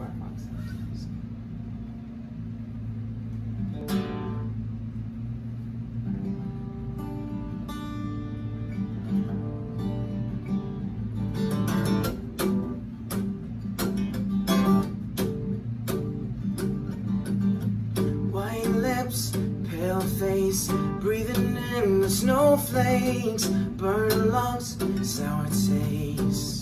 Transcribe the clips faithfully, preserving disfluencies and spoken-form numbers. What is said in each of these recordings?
black box symptoms. White lips, pale face, breathing in the snowflakes, burnt lungs, sour taste.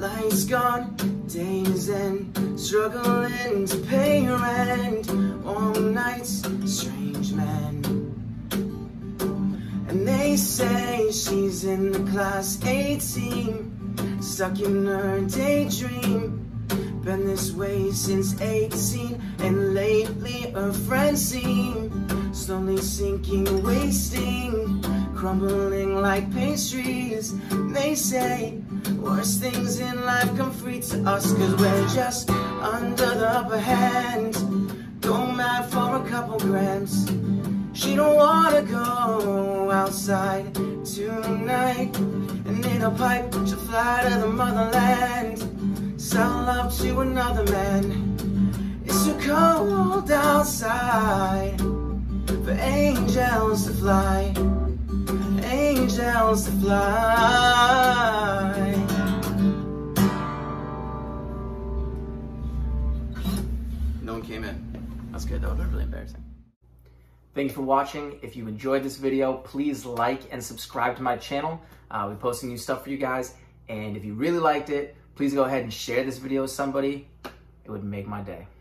Lights gone, days end, struggling to pay rent. Warm nights, strange men. And they say she's in the class A team, stuck in her daydream. Been this way since eighteen, and lately her friends seem slowly sinking, wasting, crumbling like pastries. And they say worst things in life come free to us, cause we're just under the upper hand. Go mad for a couple grams. She don't wanna go outside tonight, and in a pipe she'll fly to the motherland, sell love to another man. It's too cold outside for angels to fly, angels to fly. No one came in. That's good, that would have been really embarrassing. Thank you for watching. If you enjoyed this video, please like and subscribe to my channel. Uh, we're posting new stuff for you guys. And if you really liked it, please go ahead and share this video with somebody. It would make my day.